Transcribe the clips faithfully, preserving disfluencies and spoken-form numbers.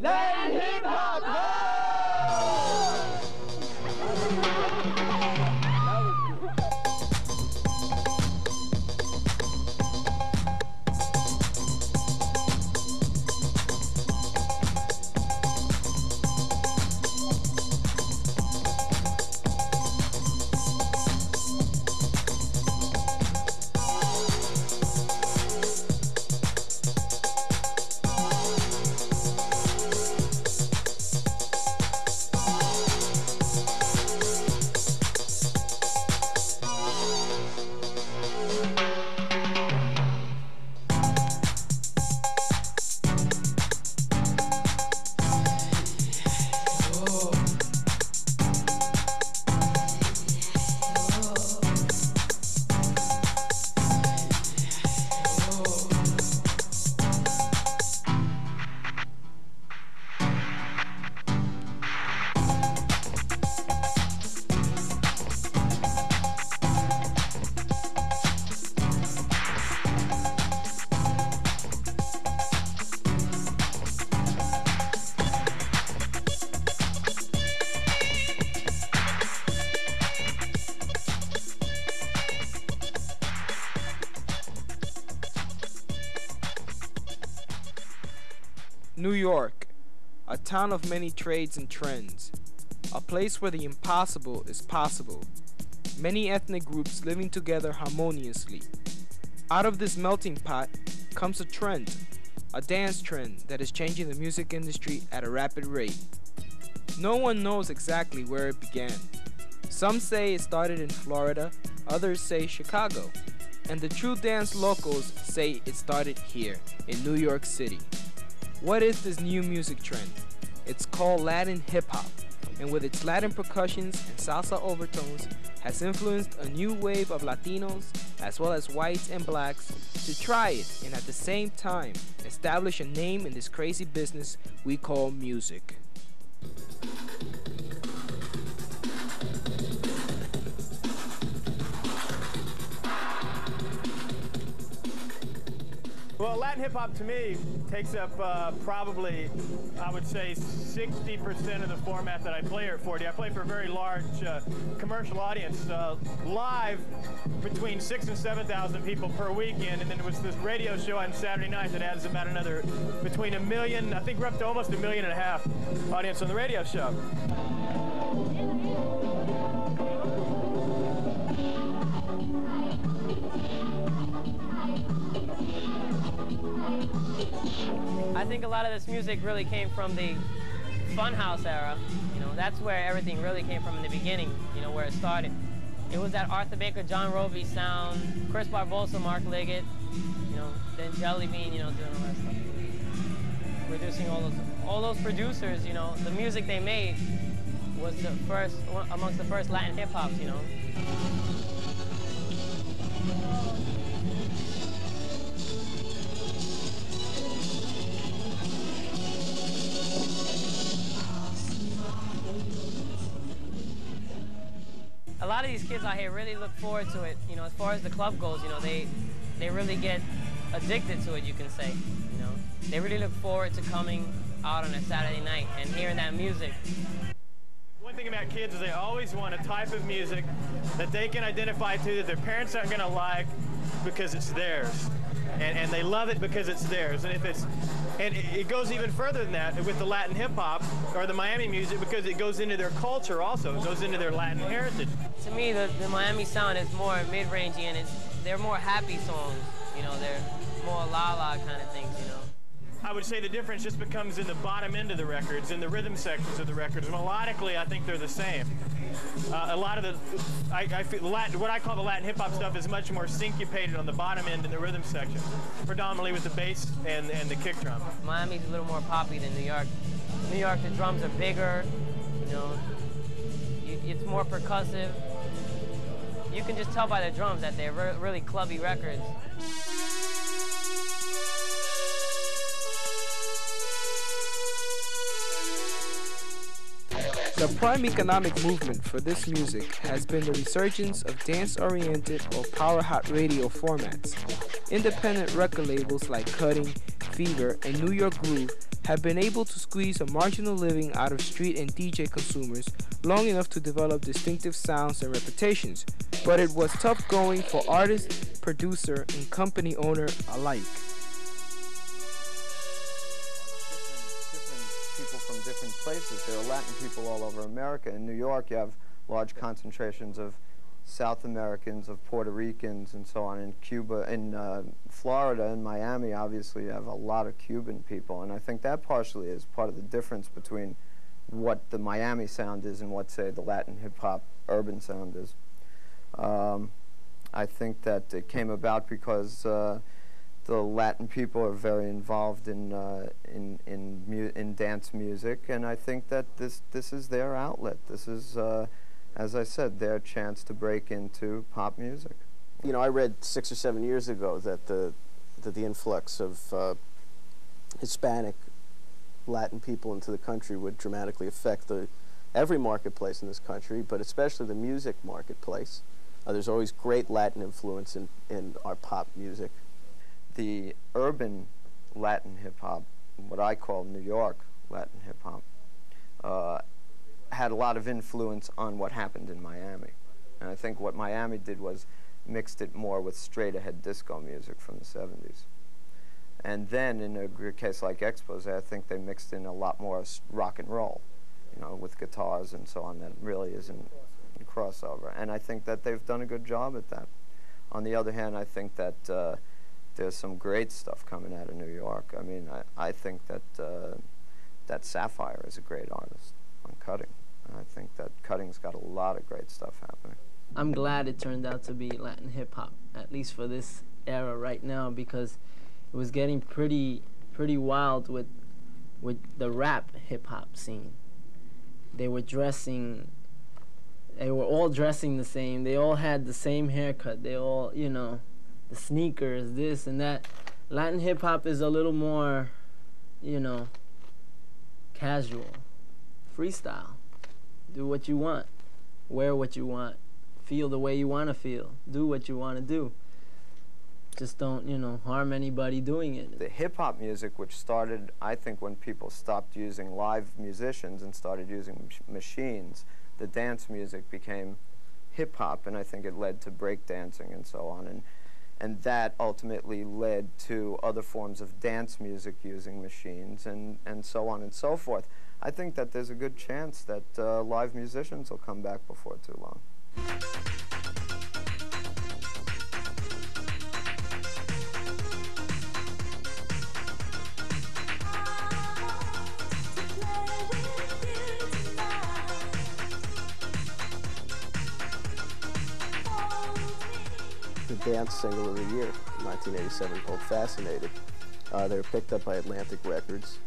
Let hip hop New York, a town of many trades and trends, a place where the impossible is possible, many ethnic groups living together harmoniously. Out of this melting pot comes a trend, a dance trend that is changing the music industry at a rapid rate. No one knows exactly where it began. Some say it started in Florida, others say Chicago, and the true dance locals say it started here in New York City. What is this new music trend? It's called Latin hip-hop, and with its Latin percussions and salsa overtones, has influenced a new wave of Latinos, as well as whites and blacks, to try it and at the same time establish a name in this crazy business we call music. Well, Latin hip-hop, to me, takes up uh, probably, I would say, sixty percent of the format that I play here at four D. I play for a very large uh, commercial audience, uh, live between six and seven thousand people per weekend, and then it was this radio show on Saturday night that adds about another, between a million, I think we're up to almost a million and a half audience on the radio show. I think a lot of this music really came from the Funhouse era. You know, that's where everything really came from in the beginning, you know, where it started. It was that Arthur Baker, John Rovi sound, Chris Barbosa, Mark Liggett, you know, then Jellybean, you know, doing all that stuff. Producing all those, all those producers, you know, the music they made was the first, amongst the first Latin hip-hops, you know. A lot of these kids out here really look forward to it, you know, as far as the club goes, you know, they they really get addicted to it, you can say, you know. They really look forward to coming out on a Saturday night and hearing that music. One thing about kids is they always want a type of music that they can identify to, that their parents aren't going to like because it's theirs. And, and they love it because it's theirs. And if it's, and it goes even further than that with the Latin hip-hop or the Miami music, because it goes into their culture also. It goes into their Latin heritage. To me, the, the Miami sound is more mid-rangey, and it's, they're more happy songs. You know, they're more la-la kind of things, you know. I would say the difference just becomes in the bottom end of the records, in the rhythm sections of the records. Melodically, I think they're the same. Uh, a lot of the, I, I feel Latin, what I call the Latin hip-hop stuff is much more syncopated on the bottom end in the rhythm section, predominantly with the bass and, and the kick drum. Miami's a little more poppy than New York. New York, the drums are bigger, you know, it's more percussive. You can just tell by the drums that they're re really clubby records. The prime economic movement for this music has been the resurgence of dance-oriented or power-hot radio formats. Independent record labels like Cutting, Fever, and New York Groove have been able to squeeze a marginal living out of street and D J consumers long enough to develop distinctive sounds and reputations, but it was tough going for artist, producer, and company owner alike. Different, different people from different places. There are Latin people all over America. In New York, you have large concentrations of South Americans, of Puerto Ricans, and so on. In Cuba, in uh, Florida, and Miami, obviously, you have a lot of Cuban people, and I think that partially is part of the difference between what the Miami sound is and what, say, the Latin hip-hop urban sound is. Um, I think that it came about because uh, the Latin people are very involved in uh, in in, mu in dance music, and I think that this this is their outlet. This is. Uh, As I said, their chance to break into pop music. You know, I read six or seven years ago that the that the influx of uh, Hispanic, Latin people into the country would dramatically affect the every marketplace in this country, but especially the music marketplace. Uh, there's always great Latin influence in in our pop music. The urban Latin hip hop, what I call New York Latin hip hop, Uh, had a lot of influence on what happened in Miami. And I think what Miami did was mixed it more with straight-ahead disco music from the seventies. And then in a case like Exposé, I think they mixed in a lot more rock and roll, you know, with guitars and so on that really isn't a crossover. And I think that they've done a good job at that. On the other hand, I think that uh, there's some great stuff coming out of New York. I mean, I, I think that, uh, that Sapphire is a great artist on Cutting. I think that Cutting's got a lot of great stuff happening. I'm glad it turned out to be Latin hip-hop, at least for this era right now, because it was getting pretty pretty wild with with the rap hip-hop scene. They were dressing, they were all dressing the same, they all had the same haircut, they all, you know, the sneakers, this and that. Latin hip-hop is a little more, you know, casual. Freestyle. Do what you want, wear what you want, feel the way you want to feel, do what you want to do. Just don't, you know, harm anybody doing it. The hip-hop music, which started, I think, when people stopped using live musicians and started using machines, the dance music became hip-hop, and I think it led to break dancing and so on. And, and that ultimately led to other forms of dance music using machines and, and so on and so forth. I think that there's a good chance that uh, live musicians will come back before too long. The dance single of the year, nineteen eighty-seven, called Fascinated. Uh, they were picked up by Atlantic records.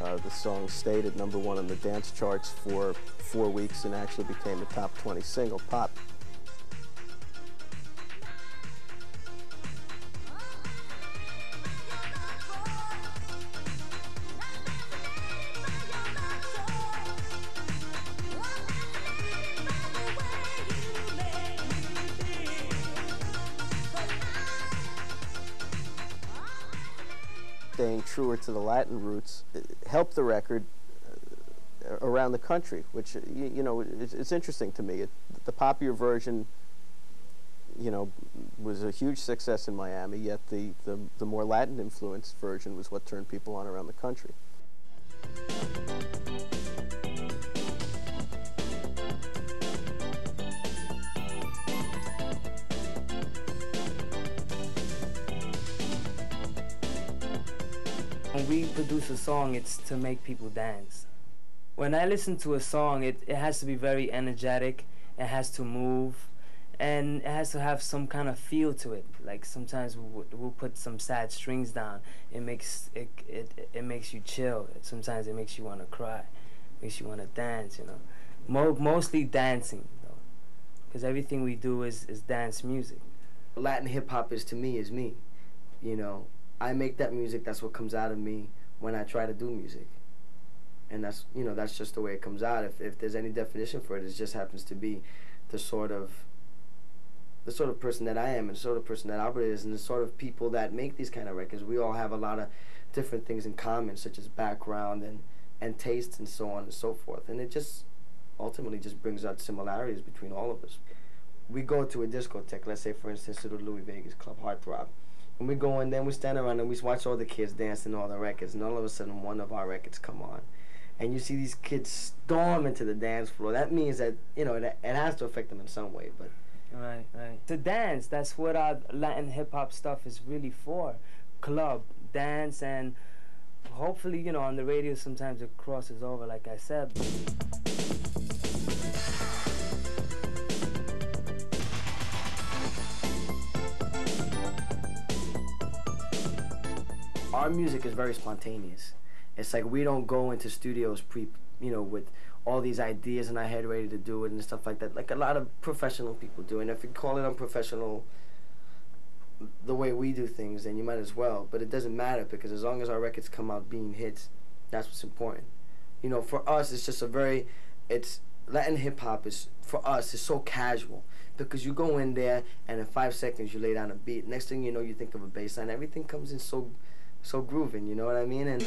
Uh, the song stayed at number one on the dance charts for four weeks and actually became a top twenty single pop. Staying truer to the Latin roots helped the record uh, around the country, which you, you know it's, it's interesting to me. It, the popular version, you know, was a huge success in Miami. Yet the the, the more Latin influenced version was what turned people on around the country. When we produce a song, it's to make people dance. When I listen to a song, it, it has to be very energetic, it has to move, and it has to have some kind of feel to it. Like sometimes we'll, we'll put some sad strings down, it makes, it, it, it makes you chill, sometimes it makes you want to cry, makes you want to dance, you know. Mo mostly dancing, though, because everything we do is, is dance music. Latin hip-hop is, to me, is me, you know. I make that music, that's what comes out of me when I try to do music. And that's, you know, that's just the way it comes out. If, if there's any definition for it, it just happens to be the sort of, the sort of person that I am and the sort of person that Albert is and the sort of people that make these kind of records. We all have a lot of different things in common, such as background and, and taste and so on and so forth. And it just ultimately just brings out similarities between all of us. We go to a discotheque, let's say for instance to the Louis Vegas Club, Heartthrob. And we go in, then we stand around and we watch all the kids dancing all the records, and all of a sudden one of our records come on. And you see these kids storm into the dance floor. That means that, you know, it, it has to affect them in some way. But right, right. To dance, that's what our Latin hip-hop stuff is really for. Club, dance, and hopefully, you know, on the radio sometimes it crosses over, like I said. Our music is very spontaneous. It's like we don't go into studios pre, you know, with all these ideas in our head ready to do it and stuff like that, like a lot of professional people do. And if you call it unprofessional, the way we do things, then you might as well. But it doesn't matter, because as long as our records come out being hits, that's what's important. You know, for us, it's just a very, it's, Latin hip-hop is, for us, is so casual. Because you go in there, and in five seconds, you lay down a beat. Next thing you know, you think of a bass line. Everything comes in so... so grooving, you know what I mean? And to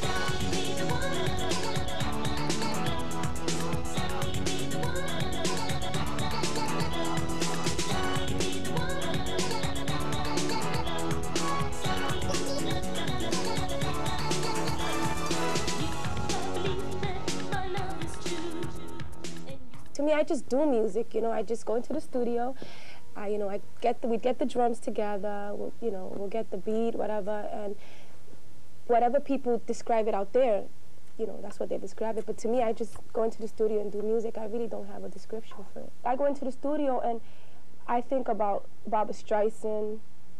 me, I just do music, you know, I just go into the studio. I, you know, I get the, we get the drums together, we'll, you know, we'll get the beat, whatever, and whatever people describe it out there, you know, that's what they describe it. But to me, I just go into the studio and do music. I really don't have a description for it. I go into the studio and I think about Barbara Streisand,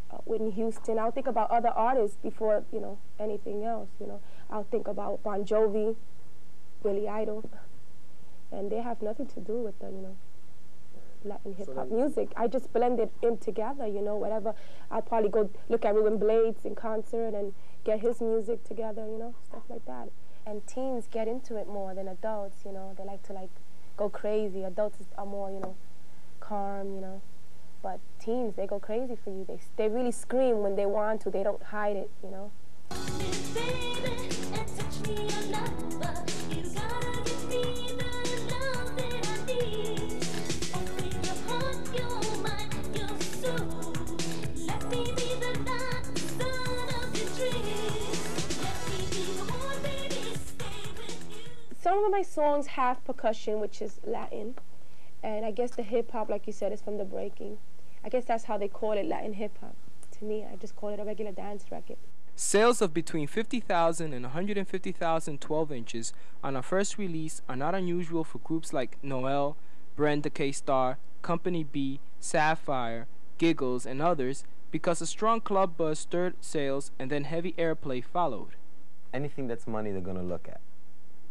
uh, Whitney Houston. I'll think about other artists before, you know, anything else, you know. I'll think about Bon Jovi, Billy Idol, and they have nothing to do with them, you know, Latin hip-hop so music. I just blend it in together, you know, whatever. I'll probably go look at Ruben Blades in concert and get his music together, you know, stuff like that. And teens get into it more than adults, you know. They like to, like, go crazy. Adults are more, you know, calm, you know. But teens, they go crazy for you. They, they really scream when they want to. They don't hide it, you know. Baby, touch me your number. You gotta give me the love that I need. Open your heart, your mind, your soul. Let me be the light. Some of my songs have percussion, which is Latin, and I guess the hip-hop, like you said, is from the breaking. I guess that's how they call it, Latin hip-hop. To me, I just call it a regular dance record. Sales of between fifty thousand and one hundred fifty thousand twelve inches on our first release are not unusual for groups like Noel, Brenda K-Starr, Company B, Sapphire, Giggles, and others, because a strong club buzz stirred sales and then heavy airplay followed. Anything that's money they're gonna look at,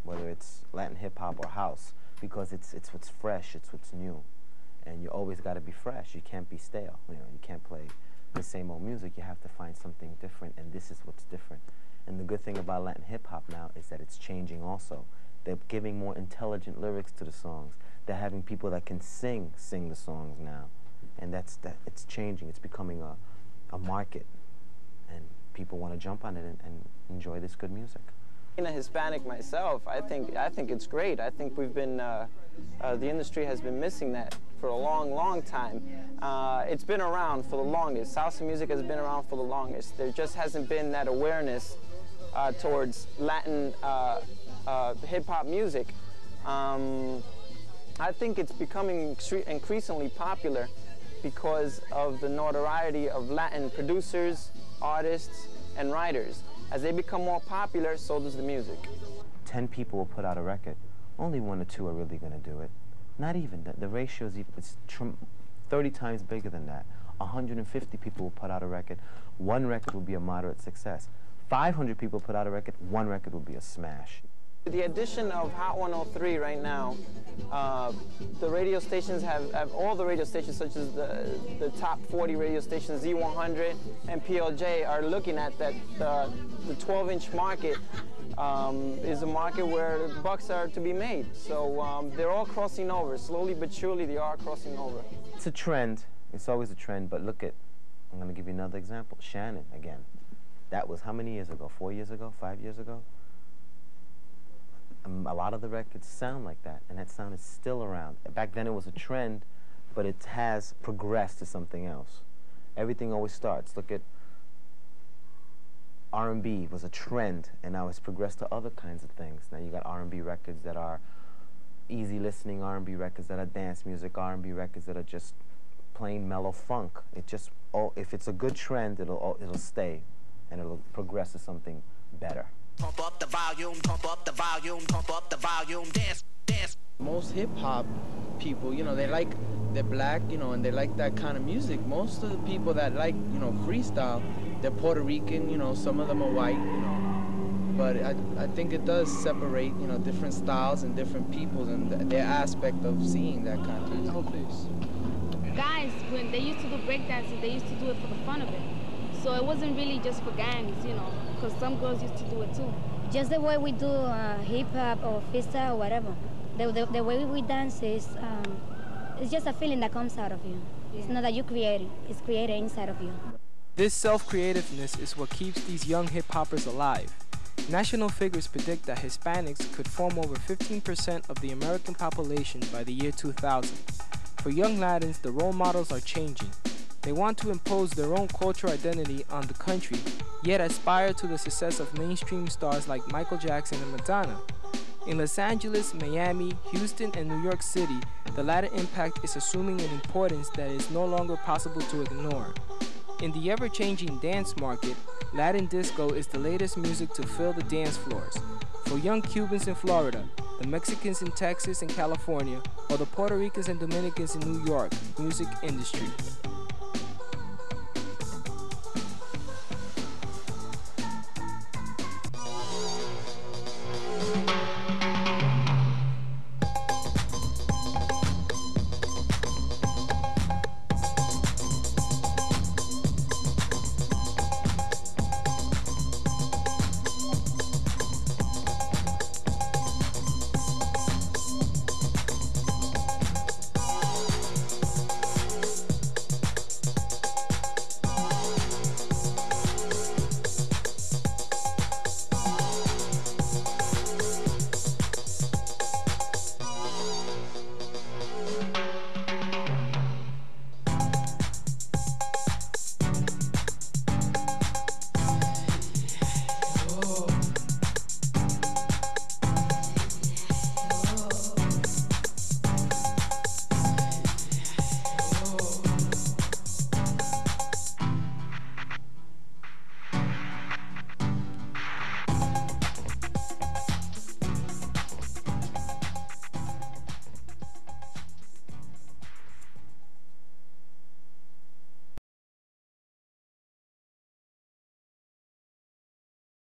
whether it's Latin hip-hop or house, because it's, it's what's fresh, it's what's new. And you always gotta be fresh, you can't be stale. You know, you can't play the same old music, you have to find something different, and this is what's different. And the good thing about Latin hip-hop now is that it's changing also. They're giving more intelligent lyrics to the songs. They're having people that can sing, sing the songs now. And that's, that, it's changing, it's becoming a, a market. And people wanna jump on it and, and enjoy this good music. Being a Hispanic myself, I think I think it's great. I think we've been uh, uh, the industry has been missing that for a long, long time. Uh, it's been around for the longest. Salsa music has been around for the longest. There just hasn't been that awareness uh, towards Latin uh, uh, hip hop music. Um, I think it's becoming increasingly popular because of the notoriety of Latin producers, artists, and writers. As they become more popular, so does the music. Ten people will put out a record. Only one or two are really going to do it. Not even. The, the ratio is even, it's thirty times bigger than that. one hundred fifty people will put out a record. One record will be a moderate success. five hundred people put out a record. One record will be a smash. The addition of Hot one oh three right now, uh, the radio stations have, have, all the radio stations such as the, the top forty radio stations, Z one hundred and P L J are looking at that uh, the twelve inch market um, is a market where bucks are to be made. So um, they're all crossing over, slowly but surely they are crossing over. It's a trend, it's always a trend, but look at, I'm going to give you another example, Shannon again. That was how many years ago? Four years ago? Five years ago? Um, a lot of the records sound like that, and that sound is still around. Back then it was a trend, but it has progressed to something else. Everything always starts. Look at R and B was a trend, and now it's progressed to other kinds of things. Now you got R and B records that are easy listening, R and B records that are dance music, R and B records that are just plain mellow funk. It just, oh, if it's a good trend, it'll it'll stay, and it'll progress to something better. Pump up the volume, pump up the volume, pump up the volume, dance, dance. Most hip-hop people, you know, they like, they're black, you know, and they like that kind of music. Most of the people that like, you know, freestyle, they're Puerto Rican, you know, some of them are white, you know. But I, I think it does separate, you know, different styles and different peoples and th their aspect of seeing that kind of music. Guys, when they used to do breakdancing, they used to do it for the fun of it. So it wasn't really just for gangs, you know, because some girls used to do it too. Just the way we do uh, hip-hop or freestyle or whatever, the, the, the way we dance is, um, it's just a feeling that comes out of you. Yeah. It's not that you create it, it's created inside of you. This self-creativeness is what keeps these young hip-hoppers alive. National figures predict that Hispanics could form over fifteen percent of the American population by the year two thousand. For young Latins, the role models are changing. They want to impose their own cultural identity on the country, yet aspire to the success of mainstream stars like Michael Jackson and Madonna. In Los Angeles, Miami, Houston, and New York City, the Latin impact is assuming an importance that is no longer possible to ignore. In the ever-changing dance market, Latin disco is the latest music to fill the dance floors. For young Cubans in Florida, the Mexicans in Texas and California, or the Puerto Ricans and Dominicans in New York, music industry.